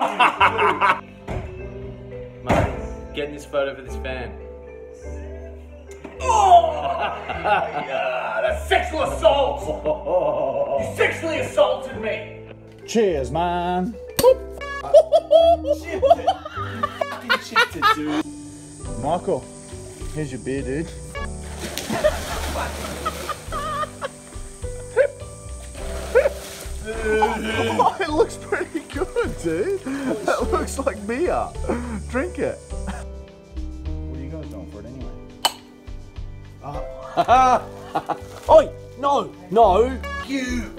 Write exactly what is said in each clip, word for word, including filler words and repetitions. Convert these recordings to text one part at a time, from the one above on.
Man, getting this photo for this fan. Oh! Yeah, that's sexual assault! You sexually assaulted me! Cheers, man! Shifted, dude. Michael, here's your beer, dude. Oh, it looks pretty good, dude. That looks like beer. Drink it. What are you guys doing for it anyway? Oh. Oi! No! No! You!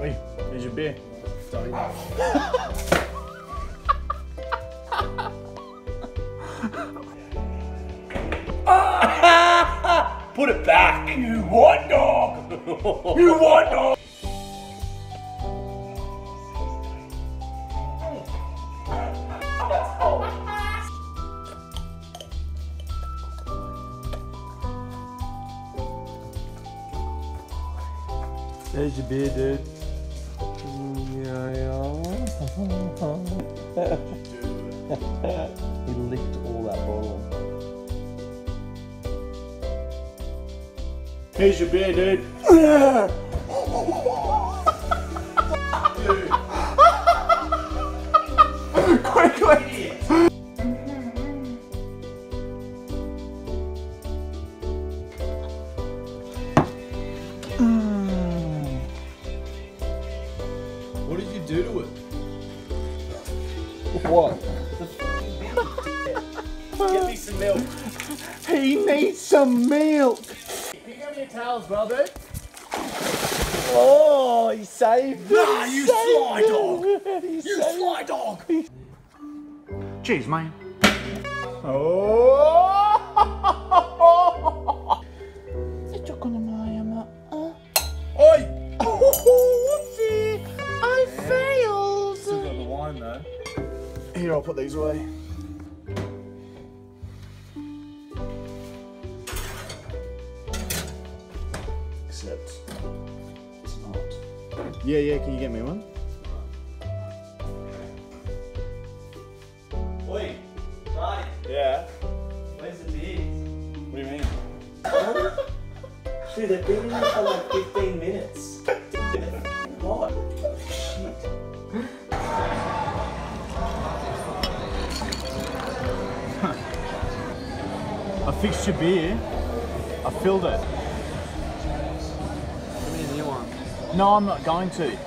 Oi, here's your beer. Sorry. Put it back! You white dog! You white dog! There's your beer, dude. He licked all that bottle. Here's your beer, dude. Dude. Quick, quick. What did you do to it? What? Get me some milk. He needs some milk. Pick up your towels, brother. Oh, he saved me. Nah, you sly dog. You sly dog. Cheers, mate. Oh. Oi. Here, I'll put these away. Except it's not. Yeah, yeah, can you get me one? Oi, right. Yeah. Where's the beer? What do you mean? Oh. Dude, they've been in there for like fifteen minutes. What? Shit. I fixed your beer. I filled it. Give me a new one. No, I'm not going to.